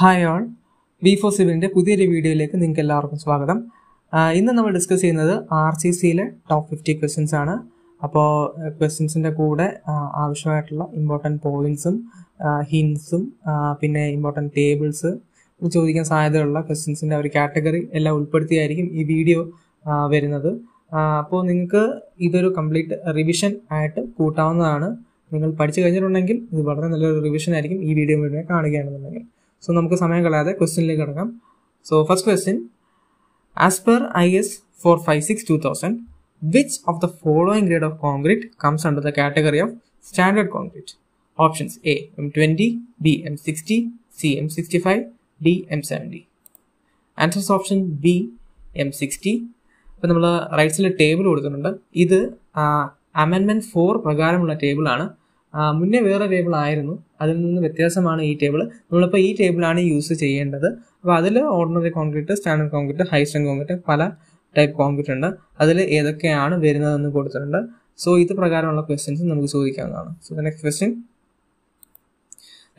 Hi all B4CIVILINTE പുതിയൊരു വീഡിയോയിലേക്ക് നിങ്ങൾക്ക് എല്ലാവർക്കും സ്വാഗതം. ഇന്ന് നമ്മൾ ഡിസ്കസ് ചെയ്യുന്നത് RCCയിലെ ടോപ്പ് 50 ക്വസ്റ്റ്യൻസ് ആണ്. അപ്പോൾ ക്വസ്റ്റ്യൻസിൻ്റെ കൂടെ ആവശ്യമായിട്ടുള്ള ഇമ്പോർട്ടൻറ്റ് പോയിൻറ്റ്സും ഹിൻസും പിന്നെ ഇമ്പോർട്ടൻറ്റ് ടേബിൾസ് ചോദിക്കാൻ സാധ്യതയുള്ള ക്വസ്റ്റ്യൻസിൻ്റെ ഒരു കാറ്റഗറി എല്ലാം ഉൾപ്പെടുത്തിയായിരിക്കും ഈ വീഡിയോ വരുന്നത്. അപ്പോൾ നിങ്ങൾക്ക് ഇതൊരു കംപ്ലീറ്റ് റിവിഷൻ ആയിട്ട് കൂട്ടാവുന്നതാണ്. നിങ്ങൾ പഠിച്ചു കഴിഞ്ഞിട്ടുണ്ടെങ്കിൽ ഇത് വളരെ നല്ലൊരു റിവിഷൻ ആയിരിക്കും ഈ വീഡിയോ മുഴുവൻ കാണുകയാണെന്നുണ്ടെങ്കിൽ. സോ നമുക്ക് സമയം കളയാതെ ക്വസ്റ്റ്യനിലേക്ക് കിടക്കാം. So first question, as per IS 456-2000, which of the following grade of concrete comes under the category of standard concrete? Options A M20, B M60, C M65, D M70. Answers option B M60. ഇപ്പം നമ്മൾ right സൈഡിൽ table കൊടുത്തിട്ടുണ്ട്. ഇത് Amendment 4 പ്രകാരമുള്ള ടേബിളാണ്. മുന്നേ വേറെ table ആയിരുന്നു, അതിൽ നിന്ന് വ്യത്യാസമാണ് ഈ ടേബിൾ. നമ്മളിപ്പോൾ ഈ ടേബിളാണ് യൂസ് ചെയ്യേണ്ടത്. അപ്പോൾ അതിൽ ordinary concrete, standard concrete, high strength concrete, പല ടൈപ്പ് കോൺക്രീറ്റ് ഉണ്ട്. അതിൽ ഏതൊക്കെയാണ് വരുന്നതെന്ന് കൊടുത്തിട്ടുണ്ട്. സോ ഇത് പ്രകാരമുള്ള ക്വസ്റ്റ്യൻസ് നമുക്ക് ചോദിക്കാവുന്നതാണ്. So the next question,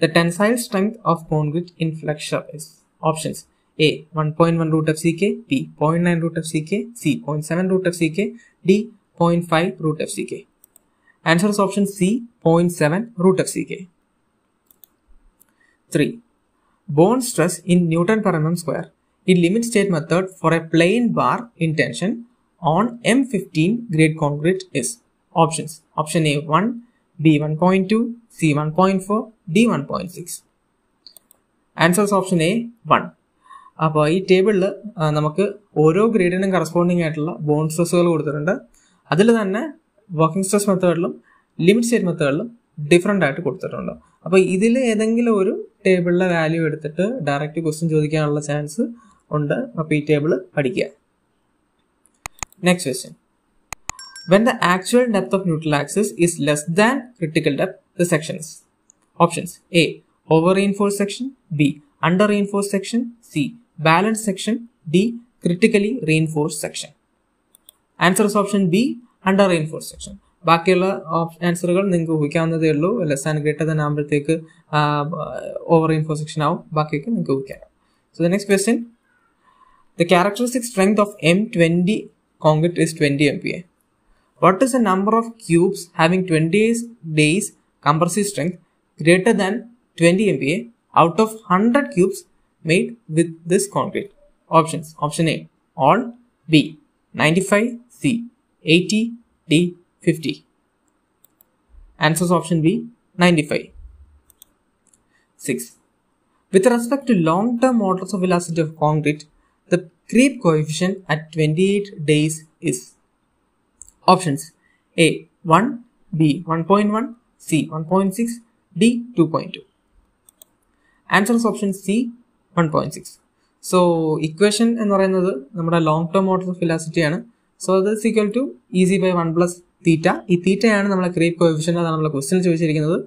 the tensile strength of concrete in flexure is? Options A 1.1 root of CK, B 0.9 root of CK, C 0.7 root of CK, D 0.5 root of CK. Answer is option C, 0.7 root of CK. 3. Bone stress in Newton per mm square in limit state method for a plane bar in tension on M15 grade concrete is? Options. Option A 1, B 1.2, C 1.4, D 1.6. Answer is option A 1. അപ്പോൾ ഈ ടേബിളിൽ നമുക്ക് ഓരോ ഗ്രേഡിനും corresponding ആയിട്ടുള്ള bone സ്ട്രെസ്സുകൾ കൊടുത്തിട്ടുണ്ട്. അതിൽ തന്നെ working stress മെത്തേഡിലും ലിമിറ്റ് സ്റ്റേറ്റ് മെത്തേഡിലും ഡിഫറൻ്റ് ആയിട്ട് കൊടുത്തിട്ടുണ്ട്. അപ്പോൾ ഇതിൽ ഏതെങ്കിലും ഒരു ടേബിളിലെ വാല്യൂ എടുത്തിട്ട് ഡയറക്റ്റ് ക്വസ്റ്റ്യൻ ചോദിക്കാനുള്ള ചാൻസ് ഉണ്ട്. അപ്പോൾ ഈ ടേബിൾ പഠിക്കുക. Next question, when the actual depth of neutral axis is less than critical depth, the sections? Options A over reinforce section, B under reinforce section, C balance section, D critically reinforce section. Answer is option B under reinforce section. ബാക്കിയുള്ള ആൻസറുകൾ നിങ്ങൾക്ക് ഊഹിക്കാവുന്നതേ ഉള്ളൂ. Less and greater than ആകുമ്പോഴത്തേക്ക് over reinforce section ആവും, ബാക്കിയൊക്കെ നിങ്ങൾക്ക് ഊഹിക്കാം. So the next question, the characteristic strength of M20 concrete is 20 MPa. What is the number of cubes having 20 days compressive strength greater than 20 MPa out of 100 cubes made with this concrete? Options. Option A, all, B, 95, C, 80, D, 50. Answers option B, 95. 6. With respect to long-term orders of velocity of concrete, the creep coefficient at 28 days is? Options. A, 1, B, 1.1, C, 1.6, D, 2.2. Answer is option C 1.6. So equation എന്ന് പറയുന്നത് നമ്മുടെ long term order of വെലോസിറ്റിയാണ്. So അത് equal to EG/1 + theta. ഈ തീറ്റയാണ് നമ്മളെ creep coefficient, അതാണ് നമ്മളെ ക്വസ്റ്റ്യൻ ചോദിച്ചിരിക്കുന്നത്.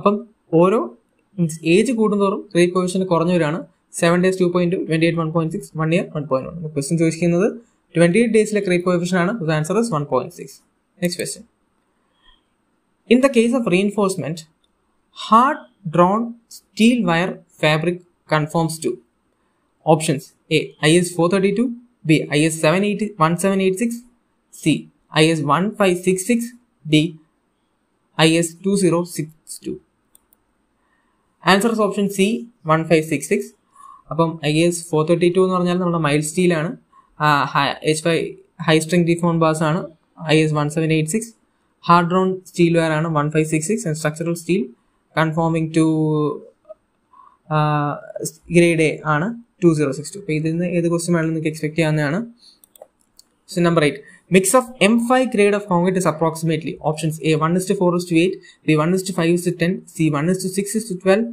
അപ്പം ഓരോ മീൻസ് ഏജ് കൂടുന്തോറും ക്രീപ്പ് കോഫിഷ്യൻ്റ് കുറഞ്ഞവരാണ്. 7 days 2.2, 28 1.6, 1 year 1.1. ക്വസ്റ്റ്യൻ ചോദിച്ചിരിക്കുന്നത് 28 days ക്രീപ്പ് കോഫിഷ്യൻ്റ് ആണ്. ഇത് answer is 1.6. Next question, in the case of reinforcement, hard drawn steel wire fabric conforms to? Options A, IS 432, B, IS 1786, C, IS 1566, D, IS 2062. Answer is option C, 1566. അപ്പം IS 432 എന്ന് പറഞ്ഞാൽ നമ്മുടെ mild സ്റ്റീലാണ്. H5 high strength deformed bars ആണ്. IS 1786 hard round steel wire ആണ്. 1566 and structural steel conforming to grade A ആണ് 2062. അപ്പോൾ ഇതിൽ നിന്ന് ഏത് ക്വസ്റ്റ്യൻ വേണമെന്ന് നിങ്ങൾക്ക് എക്സ്പെക്ട് ചെയ്യാവുന്നതാണ്. So number 8, mix of M5 grade of concrete is approximately? Options A 1:4:8, B 1:5:10, C 1:6:12,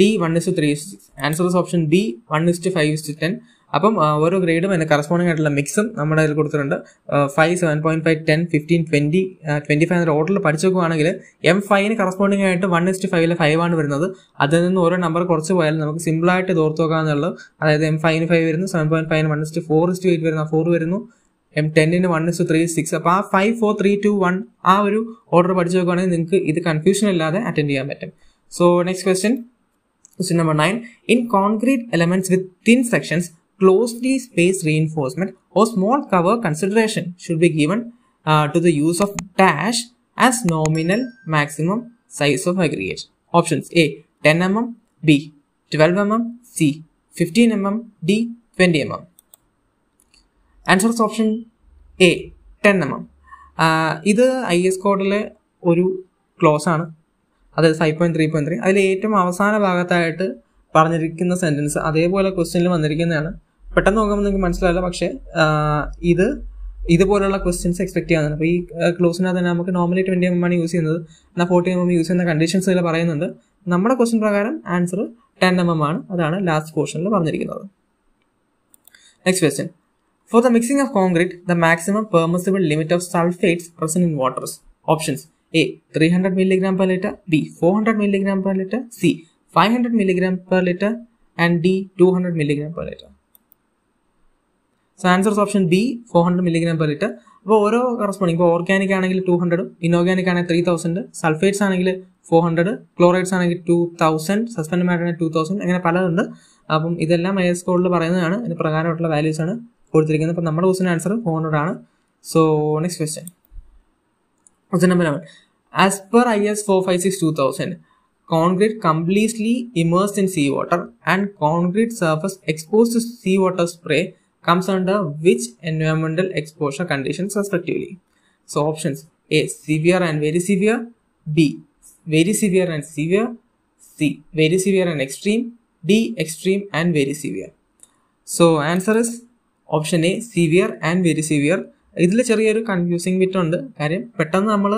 D 1:3:6. Answer is option B 1:5:10. അപ്പം ഓരോ ഗ്രേഡും അതിന് കറസ്പോണ്ടിങ് ആയിട്ടുള്ള മിക്സും നമ്മുടെ അതിൽ കൊടുത്തിട്ടുണ്ട്. 5, 7.5, 10, 15, 20, 25 എന്ന ഓർഡറിൽ പഠിച്ചേക്കുവാണെങ്കിൽ M5 കറസ്പോണ്ടിങ് ആയിട്ട് 1:5 ആണ് വരുന്നത്. അതിൽ നിന്ന് ഓരോ നമ്പർ കുറച്ച് പോയാലും നമുക്ക് സിമ്പിളായിട്ട് ഓർത്ത് വെക്കാമെന്നുള്ളത്. അതായത് M5 ന് 5 വരുന്നു, 7.5 ന് 1:4:8 വരുന്ന 4 വരുന്നു, M10 ന് 1:3:6. അപ്പോൾ ആ 5, 4, 3, 2, 1 ആ ഒരു ഓർഡർ പഠിച്ചു വെക്കുവാണെങ്കിൽ നിങ്ങൾക്ക് ഇത് കൺഫ്യൂഷൻ ഇല്ലാതെ അറ്റൻഡ് ചെയ്യാൻ പറ്റും. So next question, Question number 9. In concrete elements with thin sections, closely spaced reinforcement or small cover consideration should be given to the use of dash as nominal maximum size of aggregate. Options A 10 mm, B 12 mm, C 15 mm, D 20 mm. Answer is option A 10 mm. This IS code is close on. That is 5.3.3. That is the avasana bhagathayittu paranjirikkunna sentence. അതേപോലെ ക്വസ്റ്റ്യനിൽ വന്നിരിക്കുന്നതാണ്. പെട്ടെന്ന് നോക്കുമ്പോൾ നിങ്ങൾക്ക് മനസ്സിലാവില്ല, പക്ഷേ ഇത് ഇതുപോലുള്ള questions expect ചെയ്യാനാണ്. അപ്പോൾ ഈ ക്ലോസിനകത്ത് തന്നെ നമുക്ക് നോർമലി 20 mm ആണ് യൂസ് ചെയ്യുന്നത്, എന്നാൽ 40 mm യൂസ് ചെയ്യുന്ന കണ്ടീഷൻസിൽ പറയുന്നുണ്ട്. നമ്മുടെ ക്വസ്റ്റ്യൻ പ്രകാരം ആൻസർ 10 mm ആണ്. അതാണ് ലാസ്റ്റ് പോർഷനിൽ പറഞ്ഞിരിക്കുന്നത്. Next question. For the mixing of concrete, the maximum permissible limit of sulfates present in waters. Options A 300 mg per liter, B 400 mg per liter, C 500 mg per liter, and D 200 mg per liter. So answer is option B 400 mg per liter. Now, corresponding organic 200, inorganic 3000, sulfates 400, chlorides 2000, suspended matter 2000. അങ്ങനെ പലതുണ്ട്. അപ്പം ഇതെല്ലാം IS കോഡിൽ പറയുന്നതാണ്. ഇതിന് പ്രകാരമായിട്ടുള്ള values ആണ് കൊടുത്തിരിക്കുന്നത്. അപ്പോൾ നമ്മുടെ ക്വസ്റ്റ്യൻ ആൻസർ 400 ആണ്. So next question. Question number 11. As per IS 456-2000, concrete completely immersed in seawater and concrete surface exposed to seawater spray comes under which environmental exposure conditions respectively? So options A. Severe and very severe, B. Very severe and severe, C. Very severe and extreme, D. Extreme and very severe. So answer is option A. Severe and very severe. ഇതിൽ ചെറിയൊരു confusing bit ഉണ്ട്. കാര്യം പെട്ടെന്ന് നമ്മൾ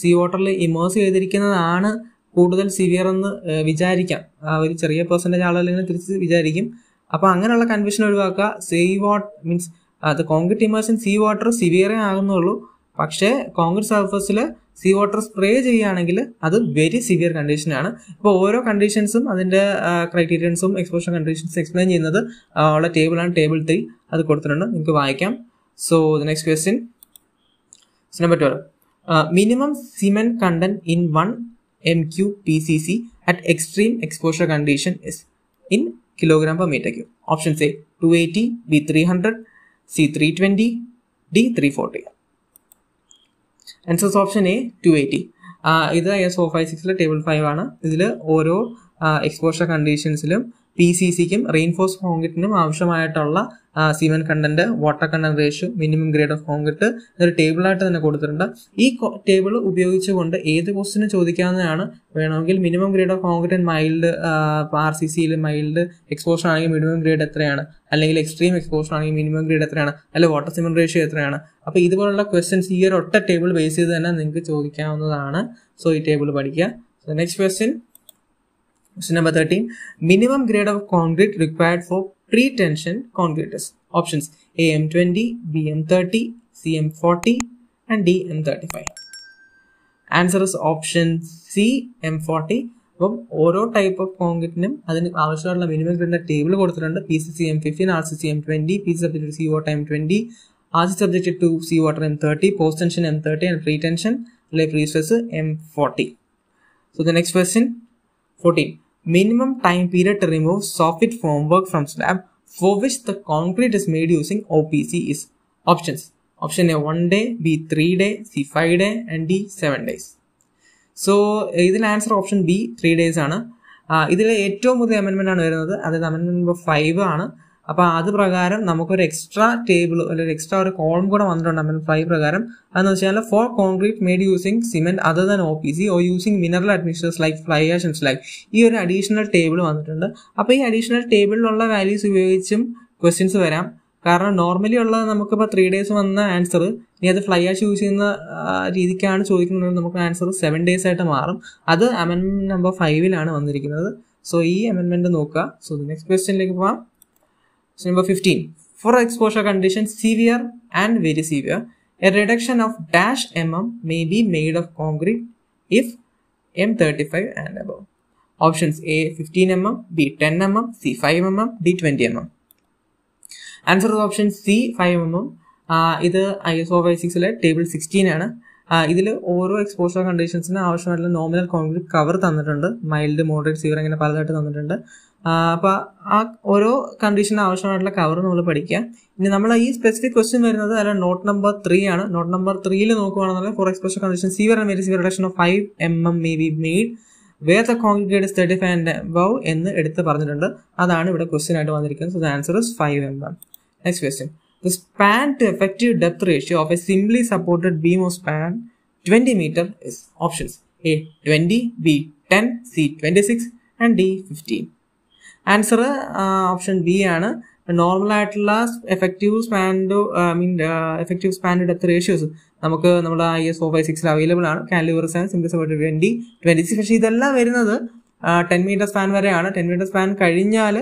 see വാട്ടറിൽ immerse ചെയ്തിരിക്കുന്നതാണ് കൂടുതൽ severe എന്ന് വിചാരിക്കാം. ഒരു ചെറിയ പെർസെൻറ്റേജ് ആളുകളിൽ തിരിച്ച് വിചാരിക്കും. അപ്പോൾ അങ്ങനെയുള്ള കൺഫ്യൂഷൻ ഒഴിവാക്കുക. സീ വാട്ടർ മീൻസ് അത് കോൺക്രീറ്റ് ഇമേഴ്സൻ സീ വാട്ടർ സിവിയറേ ആകുന്നുള്ളൂ. പക്ഷേ കോൺക്രീറ്റ് സർഫസിൽ സീ വാട്ടർ സ്പ്രേ ചെയ്യുകയാണെങ്കിൽ അത് വെരി സിവിയർ കണ്ടീഷനാണ്. ഇപ്പോൾ ഓരോ കണ്ടീഷൻസും അതിൻ്റെ ക്രൈറ്റീരിയൻസും എക്സ്പോഷർ കണ്ടീഷൻസും എക്സ്പ്ലെയിൻ ചെയ്യുന്നത് ഉള്ള ടേബിളാണ് ടേബിൾ 3. അത് കൊടുത്തിട്ടുണ്ട്, നിങ്ങൾക്ക് വായിക്കാം. So the next question is number 12. Minimum cement content in 1 MQ PCC at extreme exposure condition is in kilogram per meter cube. Option A 280, B 300, C 320, D 340. Answer is option A 280. Either IS 456 table 5 ana. This oro exposure conditions ilum PCCക്കും reinforce കോൺക്രീറ്റിനും ആവശ്യമായിട്ടുള്ള cement content, water content ratio, minimum grade of concrete എന്നൊരു ടേബിളായിട്ട് തന്നെ കൊടുത്തിട്ടുണ്ട്. ഈ table ഉപയോഗിച്ചുകൊണ്ട് ഏത് ക്വസ്റ്റിനും ചോദിക്കാവുന്നതാണ്. വേണമെങ്കിൽ minimum grade of concrete and mild RCCയിൽ മൈൽഡ് എക്സ്പോഷർ ആണെങ്കിൽ മിനിമം ഗ്രേഡ് എത്രയാണ്, അല്ലെങ്കിൽ എക്സ്ട്രീം എക്സ്പോഷർ ആണെങ്കിൽ മിനിമം ഗ്രേഡ് എത്രയാണ്, അല്ലെങ്കിൽ വാട്ടർ സിമെന്റ് റേഷ്യോ എത്രയാണ്. അപ്പോൾ ഇതുപോലുള്ള ക്വസ്റ്റ്യൻസ് ഈ ഒരു ഒറ്റ ടേബിൾ ബേസ് ചെയ്ത് തന്നെ നിങ്ങൾക്ക് ചോദിക്കാവുന്നതാണ്. സോ ഈ ടേബിൾ പഠിക്കുക. So next question. Question number 13. Minimum grade of concrete required for pre-tension concrete is. Options A M20, B M30, C M40, and D M35. Answer is option C M40. Oro type of concrete name adinu avashyamalla minimum grade table koduthirundu. PCC M15, RCC M20, PCC subjected to seawater M20, RCC subjected to seawater M30, post tension M30, and pre-tension like free stress M40. So the next question 14. Minimum time period to remove soffit formwork from slab for which the concrete is made using OPC is. Options. Option A 1 day, B 3 day, C 5 day, and D 7 days. So, this answer option B 3 days. This is the amendment. That is amendment number 5. അപ്പോൾ അത് പ്രകാരം നമുക്കൊരു extra table അല്ലെങ്കിൽ extra ഒരു column കൂടെ വന്നിട്ടുണ്ട് അമ്മ 5 പ്രകാരം. അതെന്ന് വെച്ചാൽ for concrete made using cement other than OPC or using mineral admixtures like fly ash and slag. ഈ ഒരു അഡീഷണൽ ടേബിൾ വന്നിട്ടുണ്ട്. അപ്പോൾ ഈ അഡീഷണൽ ടേബിളിലുള്ള വാല്യൂസ് ഉപയോഗിച്ചും ക്വസ്റ്റ്യൻസ് വരാം. കാരണം നോർമലി ഉള്ളത് നമുക്കിപ്പോൾ 3 days വന്ന ആൻസർ ഇനി അത് ഫ്ലൈ ആഷ് യൂസ് ചെയ്യുന്ന രീതിക്കാണ് ചോദിക്കുന്നത്, നമുക്ക് ആൻസർ 7 days ആയിട്ട് മാറും. അത് അമെൻമെന്റ് നമ്പർ 5 വന്നിരിക്കുന്നത്. സോ ഈ അമെൻമെന്റ് നോക്കുക. സോ നെക്സ്റ്റ് ക്വസ്റ്റ്യനിലേക്ക് പോകാം. Number 15. For exposure conditions severe and very severe, a reduction of dash mm may be made of concrete if M35 and above. Options A 15 mm, B 10 mm, C 5 mm, D 20 mm. Answer is option C 5 mm. This IS 456 table 16. ഇതിൽ ഓരോ exposure കണ്ടീഷൻസിന് ആവശ്യമായിട്ടുള്ള nominal concrete cover തന്നിട്ടുണ്ട്. Mild, moderate, severe അങ്ങനെ പലതായിട്ട് തന്നിട്ടുണ്ട്. അപ്പോൾ ആ ഓരോ കണ്ടീഷന് ആവശ്യമായിട്ടുള്ള കവർ നമ്മൾ പഠിക്കുക. ഇനി നമ്മൾ ഈ സ്പെസിഫിക് ക്വസ്റ്റ്യൻ വരുന്നത് അല്ല നോട്ട് നമ്പർ 3 ആണ്. നോട്ട് നമ്പർ 3-ൽ നോക്കുകയാണെന്നുണ്ടെങ്കിൽ for exposure condition severe and very severe reduction of 5 mm may be made where the concrete grade is 35 and above എന്ന് എടുത്ത് പറഞ്ഞിട്ടുണ്ട്. അതാണ് ഇവിടെ ക്വസ്റ്റ്യൻ ആയിട്ട് വന്നിരിക്കുന്നത്. So the answer is 5 mm. Next question. The span to effective depth ratio of a simply supported beam of span 20 meter is options A 20, B 10, C 26 and D 15. Answer option B aanu. Normal at last effective span to effective span to depth ratios നമുക്ക് നമ്മുടെ IS 456 available ആണ്. Calivers and simply supported 20, 26. പക്ഷേ ഇതെല്ലാം വരുന്നത് 10 meter span വരെയാണ്. 10 meter span കഴിഞ്ഞാൽ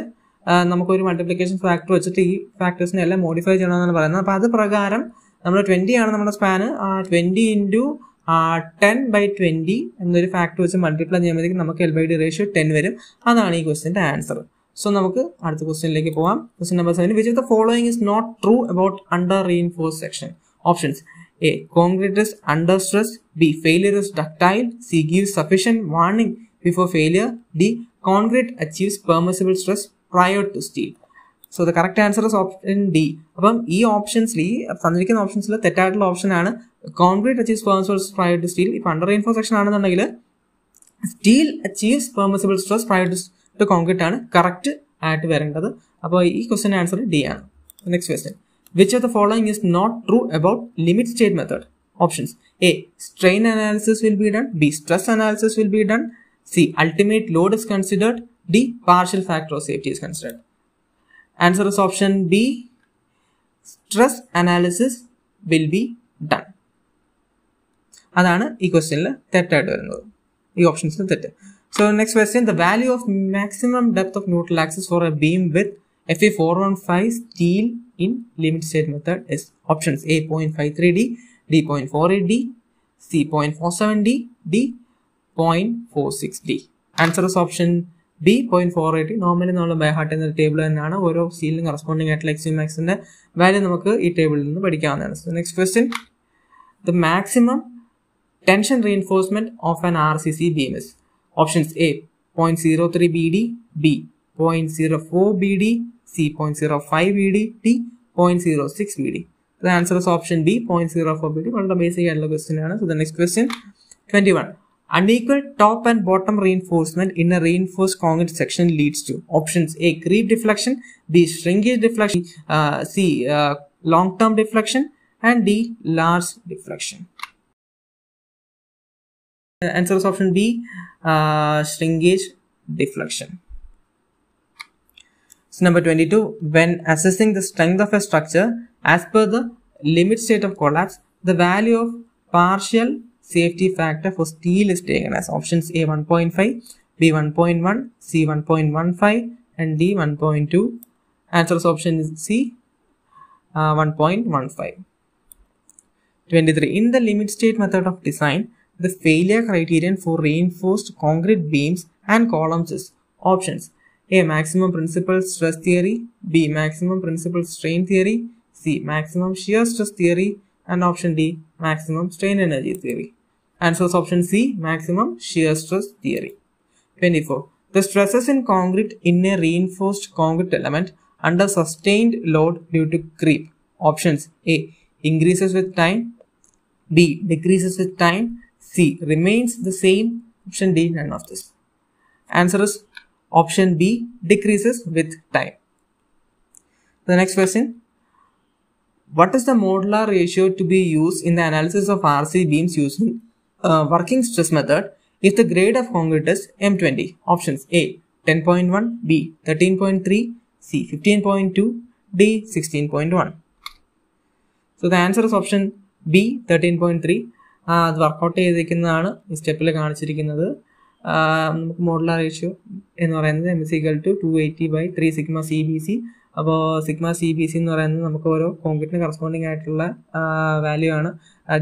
നമുക്കൊരു multiplication factor വെച്ചിട്ട് ഈ ഫാക്ടേഴ്സിനെ എല്ലാം മോഡിഫൈ ചെയ്യണമെന്നാണ് പറയുന്നത്. അപ്പോൾ അത് പ്രകാരം നമ്മൾ 20 ആണ് നമ്മുടെ സ്പാന്. 20 × 10/20 എന്നൊരു ഫാക്ടർ വെച്ച് മൾട്ടിപ്ലൈ ചെയ്യുമ്പോഴത്തേക്കും നമുക്ക് LBD റേഷ്യോ 10 വരും. അതാണ് ഈ ക്വസ്റ്റിൻ്റെ ആൻസർ. സോ നമുക്ക് അടുത്ത ക്വസ്റ്റിനിലേക്ക് പോകാം. Question number 7. Which of the following is not true about under reinforce section? Options A concrete is under stress, B failure is ductile, C gives sufficient warning before failure, D concrete achieves permissible stress prior to steel. So the correct answer is option D. അപ്പം ഈ ഓപ്ഷൻസിൽ തന്നിരിക്കുന്ന ഓപ്ഷൻസിൽ തെറ്റായിട്ടുള്ള option ആണ് concrete achieves permissible stress prior to steel. ഇപ്പം under reinforced section ആണെന്നുണ്ടെങ്കിൽ steel achieves permissible stress prior to concrete ആണ് correct ആയിട്ട് വരേണ്ടത്. അപ്പോൾ ഈ ക്വസ്റ്റ്യൻ ആൻസർ D ആണ്. Next question. Which of the following is not true about limit state method? Options A strain analysis will be done, B stress analysis will be done, C ultimate load is considered, D partial factor of safety is considered. Answer is option B. Stress analysis will be done. അതാണ് ഈ ക്വസ്റ്റ്യനിൽ തെറ്റായിട്ട് വരുന്നത്, ഈ ഓപ്ഷൻസിൽ തെറ്റ്. So next question. The value of maximum depth of neutral axis for a beam with FE 415 steel in limit state method is? Options A 0.53 D, D 0.48 D, C 0.47 D, D 0.46 D. Answer is option B 0.48. Normally നമ്മൾ by heart എന്നൊരു table തന്നെയാണ്. ഓരോ സ്റ്റീലിനും corresponding ആയിട്ടുള്ള എക്സ്യൂ മാക്സിന്റെ value നമുക്ക് ഈ ടേബിളിൽ നിന്ന് പഠിക്കാവുന്നതാണ്. So next question. The maximum tension reinforcement of an RCC beam is? Options A 0.03 BD, B 0.04 BD, C 0.05 BD, D 0.06 BD. The answer is option B 0.04 BD. വളരെ ബേസിക് ആയിട്ടുള്ള ക്വസ്റ്റ്യൻ ആണ്. So the next question 21. Unequal top and bottom reinforcement in a reinforced concrete section leads to? Options A creep deflection, B shrinkage deflection, C long term deflection and D large deflection. Answer is option B shrinkage deflection. So number 22. When assessing the strength of a structure as per the limit state of collapse, the value of partial safety factor for steel is taken as? Options A 1.5, B 1.1, C 1.15 and D 1.2. Answer is option C 1.15. 23. In the limit state method of design, the failure criterion for reinforced concrete beams and columns is? Options A maximum principal stress theory, B maximum principal strain theory, C maximum shear stress theory and option D maximum strain energy theory. Answer is option C maximum shear stress theory. 24. The stresses in concrete in a reinforced concrete element under sustained load due to creep. Options A increases with time, B decreases with time, C remains the same, option D none of this. Answer is option B decreases with time. The next question. What is the modular ratio to be used in the analysis of RC beams using working stress method if the grade of concrete is M20? Options A 10.1, B 13.3, C 15.2, D 16.1. So the answer is option B 13.3. അത് workout ചെയ്തിരിക്കുന്നതാണ് ഈ സ്റ്റെപ്പിൽ കാണിച്ചിരിക്കുന്നത്. നമുക്ക് modular ratio എന്ന് പറയുന്നത് M is equal to 280/3 sigma CBC അപ്പോൾ sigma C B C എന്ന് പറയുന്നത് നമുക്ക് ഓരോ കോൺക്രീറ്റിന് കറസ്പോണ്ടിങ് ആയിട്ടുള്ള വാല്യൂ ആണ്.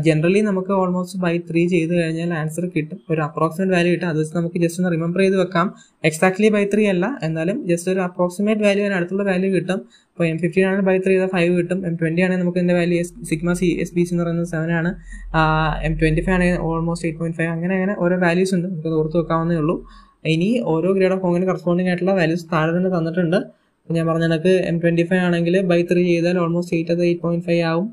ജനറലി നമുക്ക് ഓൾമോസ്റ്റ് ബൈ 3 ചെയ്ത് കഴിഞ്ഞാൽ ആൻസർ കിട്ടും, ഒരു അപ്രോക്സിമേറ്റ് വാല്യൂ കിട്ടും. അത് വെച്ച് നമുക്ക് ജസ്റ്റ് ഒന്ന് റിമെമ്പർ ചെയ്ത് വെക്കാം. എക്സാക്ട്ലി ബൈ 3 അല്ല, എന്നാലും ജസ്റ്റ് ഒരു അപ്രോക്സിമേറ്റ് വാല്യൂ അടുത്തുള്ള വാല്യൂ കിട്ടും. അപ്പോൾ M15 ആണെങ്കിൽ ബൈ 3 ചെയ്താൽ 5 കിട്ടും. M20 ആണെങ്കിൽ നമുക്ക് ഇതിൻ്റെ value sigma C S B C എന്ന് പറയുന്നത് 7 ആണ്. M25 ആണെങ്കിൽ ഓൾമോസ്റ്റ് 8.5. അങ്ങനെ ഓരോ വാല്യൂസ് ഉണ്ട്, നമുക്ക് ഓർത്ത് വെക്കാവുന്നേ ഉള്ളൂ. ഇനി ഓരോ ഗ്രേഡ് ഓഫ് കോൺക്രീറ്റ് കറസ്പോണ്ടിങ് ആയിട്ടുള്ള വാല്യൂസ് താഴെ തന്നെ തന്നിട്ടുണ്ട്. ഞാൻ പറഞ്ഞ കണക്ക് M25 ആണെങ്കിൽ ബൈ 3 ചെയ്താൽ ഓൾമോസ്റ്റ് 8.5 ആവും.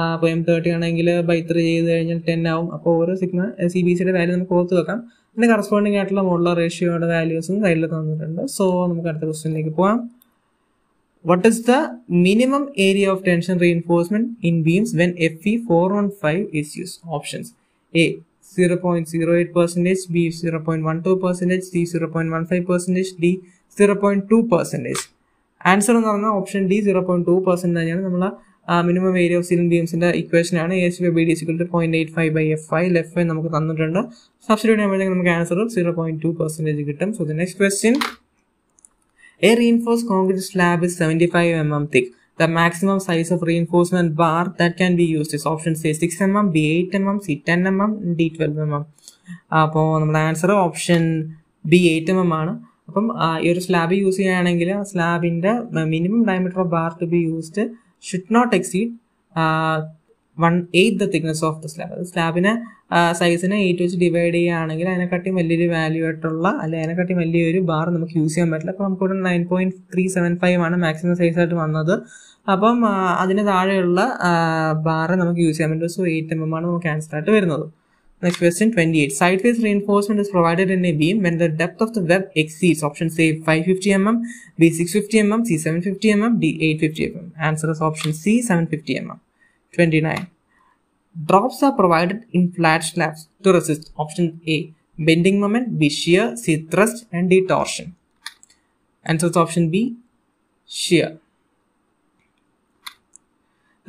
അപ്പോൾ M30 ആണെങ്കിൽ ബൈ 3 ചെയ്ത് കഴിഞ്ഞാൽ 10 ആവും. അപ്പോൾ ഓരോ സിഗ്മ സി ബി സിയുടെ വാല്യൂ നമുക്ക് ഓർത്ത് വെക്കാം. പിന്നെ കറസ്പോണ്ടിങ് ആയിട്ടുള്ള മോഡുലർ റേഷ്യോയുടെ വാല്യൂസും സൈഡിൽ തന്നിട്ടുണ്ട്. സോ നമുക്ക് അടുത്ത ക്വസ്റ്റ്യനിലേക്ക് പോകാം. What is the minimum area of tension reinforcement in beams when FE 415 is used? Options: A 0.08%, B 0.12%, C 0.15%, D 0.2%. Answer എന്ന് പറഞ്ഞാൽ ഓപ്ഷൻ ഡി 0.2% തന്നെയാണ്. നമ്മൾ മിനിമം ഏരിയ ഓഫ് സീലിംഗ് ബീംസിന്റെ ഇക്വേഷനാണ് A/B = 0.85/F5. F5 നമുക്ക് തന്നിട്ടുണ്ട്. സബ്സ്റ്റിറ്റ്യൂട്ട് ചെയ്യുമ്പോഴത്തേക്ക് നമുക്ക് ആൻസർ 0.2% കിട്ടും. So the next question, a reinforced concrete slab is 75 mm thick. The maximum size of reinforcement bar that can be used is option A 6 mm, B 8 mm, C 10 mm, D 12 mm. അപ്പോൾ നമ്മുടെ answer option B 8 mm ആണ്. അപ്പം ഈ ഒരു slab use ചെയ്യുകയാണെങ്കിൽ സ്ലാബിൻ്റെ minimum diameter of bar to be used should not exceed 1/8 the thickness of the slab. അത് സ്ലാബിനെ സൈസിനെ 8 വെച്ച് ഡിവൈഡ് ചെയ്യുകയാണെങ്കിൽ അതിനെക്കാട്ടിയും വലിയൊരു വാല്യൂ ആയിട്ടുള്ള അല്ലെങ്കിൽ അതിനെക്കാട്ടിയും വലിയൊരു ബാർ നമുക്ക് യൂസ് ചെയ്യാൻ പറ്റില്ല. അപ്പോൾ നമുക്കിവിടെ 9.375 ആണ് മാക്സിമം സൈസായിട്ട് വന്നത്. അപ്പം അതിന് താഴെയുള്ള ബാറ് നമുക്ക് യൂസ് ചെയ്യാൻ പറ്റും. സോ 8 mm ആണ് നമുക്ക് ആൻസർ ആയിട്ട് വരുന്നത്. Next question 28. Side face reinforcement is provided in a beam when the depth of the web exceeds option A 550 mm, B 650 mm, C 750 mm, D 850 mm. Answer is option C 750 mm. 29. Drops are provided in flat slabs to resist option A bending moment, B shear, C thrust and D torsion. Answer is option B shear.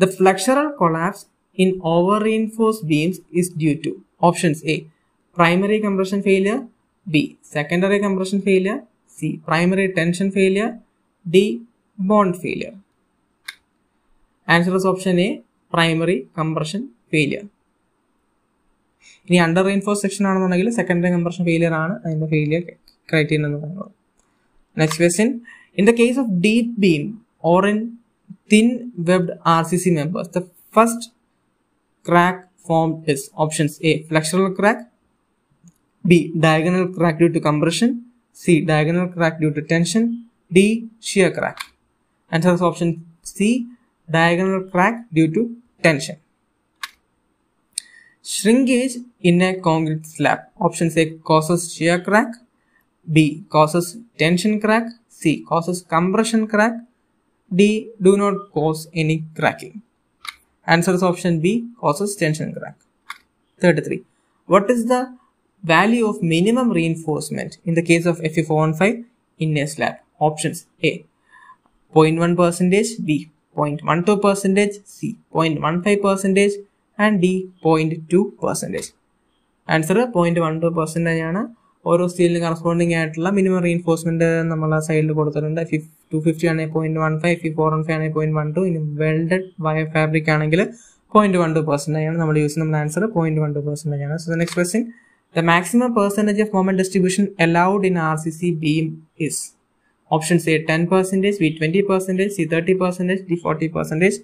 The flexural collapse in over reinforced beams is due to options A primary compression failure, B secondary compression failure, C primary tension failure, D bond failure. Answer is option A primary compression failure. ഇനി under reinforced section ആണെന്നുണ്ടെങ്കിൽ secondary compression failure ആണ് അതിന്റെ failure criteria എന്ന് പറയുന്നത്. Next question, in the case of deep beam or in thin webbed RCC members, the first crack formed is options A flexural crack, B diagonal crack due to compression, C diagonal crack due to tension, D shear crack. Answer is option C diagonal crack due to tension. Shrinkage in a concrete slab, options A causes shear crack, B causes tension crack, C causes compression crack, D do not cause any cracking. Answer is option B causes tension crack. 33. What is the value of minimum reinforcement in the case of FE 415 in a slab? Options A 0.1%, B 0.12%, C 0.15% and D 0.2%. Answer 0.12% ആണ്. ഓരോ സ്റ്റീലിന് corresponding ആയിട്ടുള്ള minimum reinforcement നമ്മളെ സൈഡിൽ കൊടുത്തിട്ടുണ്ട്. FE 250 ആണെങ്കിൽ 0.15, FE 415 ആണെങ്കിൽ 0.12. ഇനി വെൽഡഡ് വയർ ഫാബ്രിക് ആണെങ്കിൽ 0.12% ആണ് നമ്മൾ യൂസ് ചെയ്യുന്ന ആൻസർ 0.12% ആണ്. So the next question, the maximum percentage of moment distribution allowed in RCC beam is options A 10%, B 20%, C 30%, D 40%.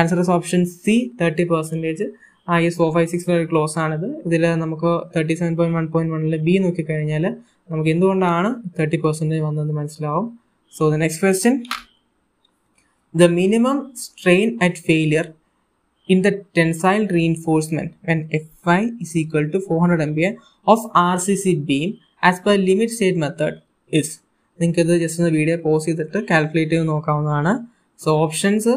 Answer is option C 30%. IS 456 വരെ clause ആണിത്. ഇതിൽ നമുക്ക് 37.1.1 B നോക്കിക്കഴിഞ്ഞാൽ നമുക്ക് എന്തുകൊണ്ടാണ് 30% വന്നതെന്ന് മനസ്സിലാവും. So the next question, the minimum strain at failure in the tensile reinforcement when FI is equal to 400 MPa of RCC beam as per limit state method is. നിങ്ങൾക്കിത് ജസ്റ്റ് ഒന്ന് വീഡിയോ പോസ് ചെയ്തിട്ട് calculate ചെയ്ത് നോക്കാവുന്നതാണ്. So options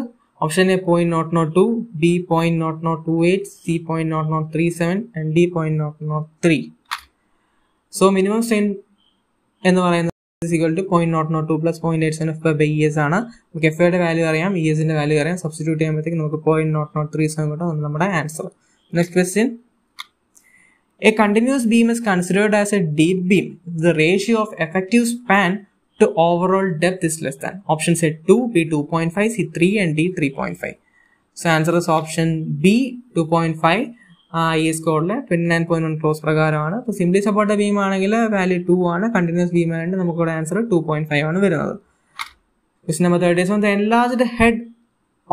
option A 0.002, B 0.0028, C 0.0037 and D 0.003. so minimum strain എന്ന് പറയുന്നത് is equal to 0.002 plus 0.87 by ES ആണ്. നമുക്ക് FI യുടെ വാല്യൂ അറിയാം, ES ന്റെ വാല്യൂ അറിയാം. സബ്സ്റ്റിറ്റ്യൂട്ട് ചെയ്യുമ്പോഴത്തേക്ക് നമുക്ക് 0.0037 കിട്ടും. അത് നമ്മുടെ answer. Next question, A continuous beam is considered as a deep beam if the ratio of effective span to overall depth is less than. Option A 2, B 2.5, C 3 and D 3.5. So answer is option B 2.5. Yes, code 29.1 close prakaramana. So simply supported beam aanengila value 2 aanu, continuous beam aanu namakku answer 2.5 aanu varunadu. Question number 30 is on the enlarged head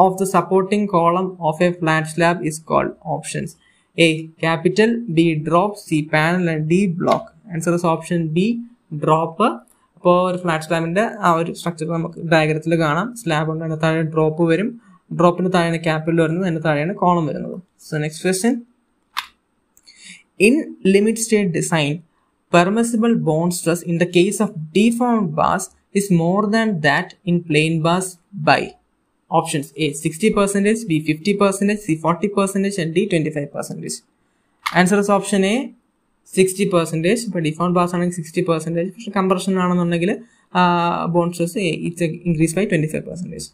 of the supporting column of a flat slab is called. Options A capital, B drop, C panel and D block. Answer is option B drop. Now flat slab in the structure diagram slab on the drop over drop in the capital and the column. So next question. In limit state design, permissible bond stress in the case of deformed bars is more than that in plain bars by. Options A 60%, B 50%, C 40% and D 25%. Answer is option A 60%. But deformed bars are 60%. Compression bond stress it's increased by 25%.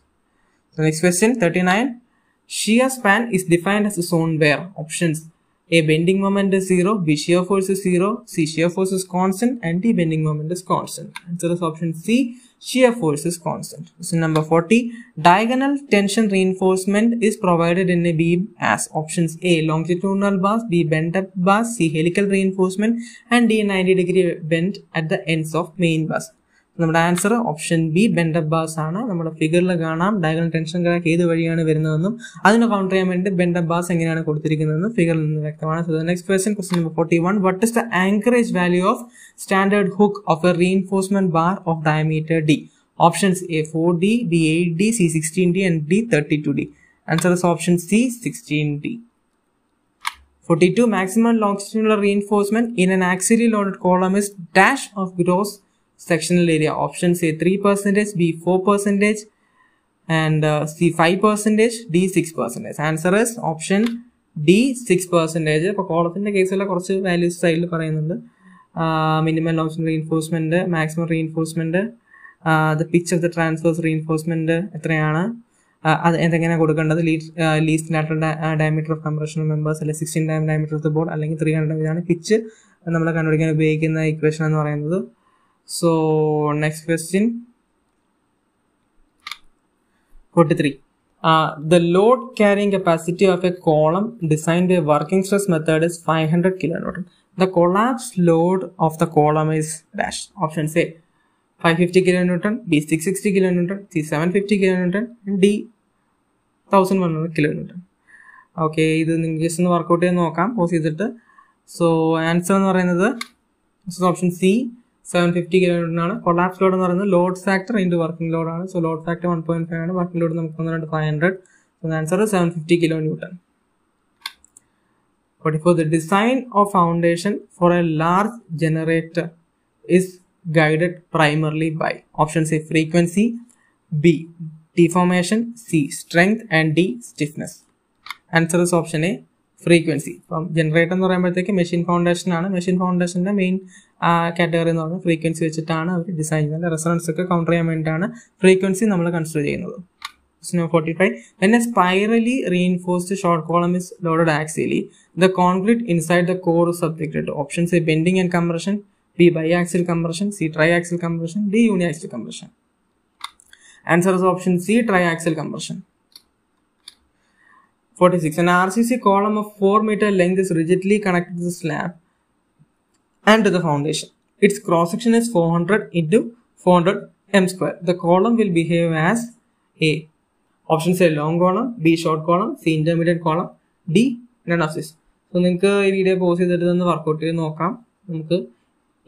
So next question 39. Shear span is defined as a zone where. Options A bending moment is 0, B shear force is 0, C shear force is constant and D bending moment is constant. Answer is option C shear force is constant. So number 40. Diagonal tension reinforcement is provided in a beam as. Options A longitudinal bars, B bent up bars, C helical reinforcement and D 90 degree bend at the ends of main bars. Number answer option B bend up bars aanu nammada figure la kaanam diagonal tension karakku edu variyana varunadennum adinu counter cheyan vendi bend up bars enganeyana koduthirikkunnathennu figure il ninnu vyakthamana. So the next question number 41. What is the anchorage value of standard hook of a reinforcement bar of diameter D? Options A 4D, B 8D, C 16D and D 32D. Answer is option C 16D. 42. Maximum longitudinal reinforcement in an axially loaded column is dash of gross sectional area. Option A 3%, B 4% and C 5%, D 6%. Answer is option D 6%. For column in the case of value style minimal option reinforcement, maximum reinforcement, the pitch of the transverse reinforcement, least lateral diameter of compression members, 16 diameter of the board, 300 pitch, equation. So next question 43. The load carrying capacity of a column designed by working stress method is 500 kN. The collapse load of the column is dash. Option A 550 kN, B 660 kN, C 750 kN and D 1100 kN. Okay, this is the work out. So answer is option C 750 kN. Collapse load is the load factor into working load. So load factor 1.5 and working load is 500. So the answer is 750 kN. 44. The design of foundation for a large generator is guided primarily by. Option A frequency, B deformation, C strength and D stiffness. Answer is option A frequency. From generator machine foundation ana, machine foundation the main category is frequency vechitana avaru design cheyana resonance okka counter cheyan vendana frequency nammal consider cheynadu. Question number 45. When a spirally reinforced short column is loaded axially, the concrete inside the core is subjected to. Options A bending and compression, B biaxial compression, C triaxial compression, D uniaxial compression. Answer is option C triaxial compression. 46. An RCC column of 4 m length is rigidly connected to the slab and to the foundation. Its cross section is 400 × 400 m². The column will behave as A. Options A long column, B short column, C intermediate column, D none of this. So നിങ്ങൾക്ക് ഈ video pause ചെയ്തിട്ട് ഒന്ന് workout ചെയ്ത് നോക്കാം. നമുക്ക്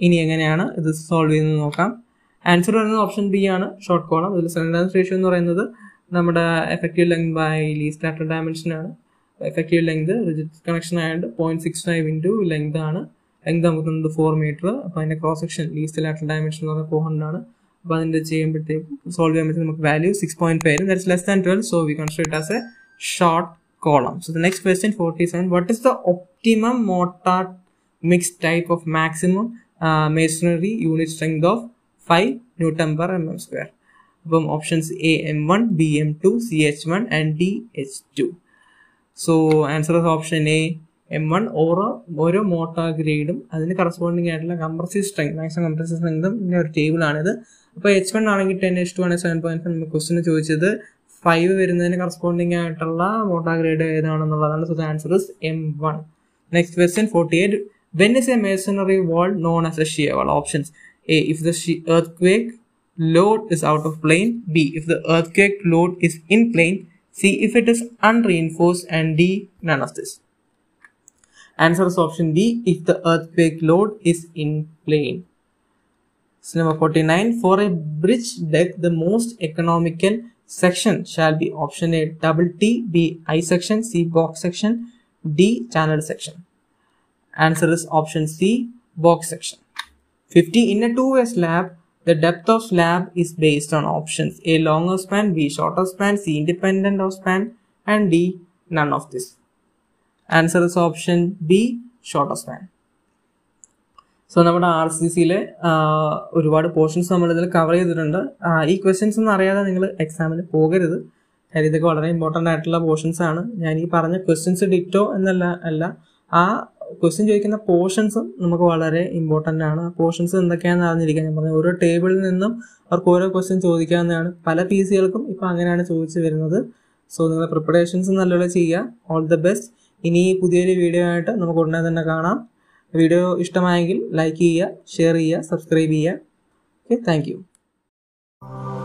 ഇനി എങ്ങനെയാണ് ഇത് സോൾവ് ചെയ്യുന്നത് നോക്കാം. ആൻസർ വരുന്നത് option B ആണ് ഷോർട്ട് കോളം. ഇതിൽ സ്റ്റാൻഡേർഡ് റേഷ്യോ എന്ന് പറയുന്നത് നമ്മുടെ effective length by least lateral dimension ആണ്. എഫക്റ്റീവ് ലെങ്ത് റിജിഡ് കണക്ഷൻ ആയതുകൊണ്ട് 0.65 ലെങ്ത് ആണ്. ലെങ്ത് നമുക്ക് തന്നത് 4 m. അപ്പോൾ അതിൻ്റെ cross section least lateral dimension എന്ന് പറഞ്ഞാൽ 400 ആണ്. അപ്പോൾ അതിൻ്റെ ചെയ്യുമ്പോഴത്തേക്കും സോൾവ് ചെയ്യാൻ പറ്റുന്ന നമുക്ക് വാല്യൂ 6.5 ആയിരുന്നു. That's less than 12. So we consider it as a short column. So the next question 47. What is the optimum mortar mix type of maximum masonry unit strength of 5 Nm/mm²? Options A M1, B M2, C H1 and D H2. So answer is option A M1 or mortar grade. That is corresponding to the compressive strength. Maximum compressive strength in your table. അപ്പോൾ H1 ആണെങ്കിൽ 10H2 ആണ് 7.5 question ചോദിച്ചത് 5 വരുന്നതിന് corresponding ആയിട്ടുള്ള mortar grade ഏതാണെന്നുള്ളതാണ്. So the answer is M1. Next question 48. When is a masonry wall known as a shear wall? Options: A. If the earthquake load is out of plane. B. If the earthquake load is in plane. C. If it is unreinforced. And D. None of this. Answer is option D. If the earthquake load is in plane. So number 49. For a bridge deck, the most economical section shall be option A. Double T. B. I section. C. Box section. D. Channel section. Answer is option C, box section. 50. In a two-way slab, the depth of slab is based on options A. Longer span, B. Shorter span, C. Independent of span, and D. None of this. Answer is option B, shorter span. So, we have a portions of RCC. These questions are the exam. These are very important portions. I have told questions dicto. Question ചോദിക്കുന്ന portions നമുക്ക് വളരെ important ആണ്. Portions എന്തൊക്കെയാണെന്ന് അറിഞ്ഞിരിക്കാൻ ഞാൻ പറഞ്ഞു. ഓരോ ടേബിളിൽ നിന്നും അവർക്ക് ഓരോ ക്വസ്റ്റ്യൻ ചോദിക്കാവുന്നതാണ്. പല പി സികൾക്കും ഇപ്പോൾ അങ്ങനെയാണ് ചോദിച്ചു വരുന്നത്. സോ നിങ്ങളുടെ പ്രിപ്പറേഷൻസ് നല്ലപോലെ ചെയ്യുക. All the best. ഇനി പുതിയൊരു വീഡിയോ ആയിട്ട് നമുക്ക് ഉടനെ തന്നെ കാണാം. വീഡിയോ ഇഷ്ടമായെങ്കിൽ ലൈക്ക് ചെയ്യുക, ഷെയർ ചെയ്യുക, സബ്സ്ക്രൈബ് ചെയ്യുക. Okay, thank U.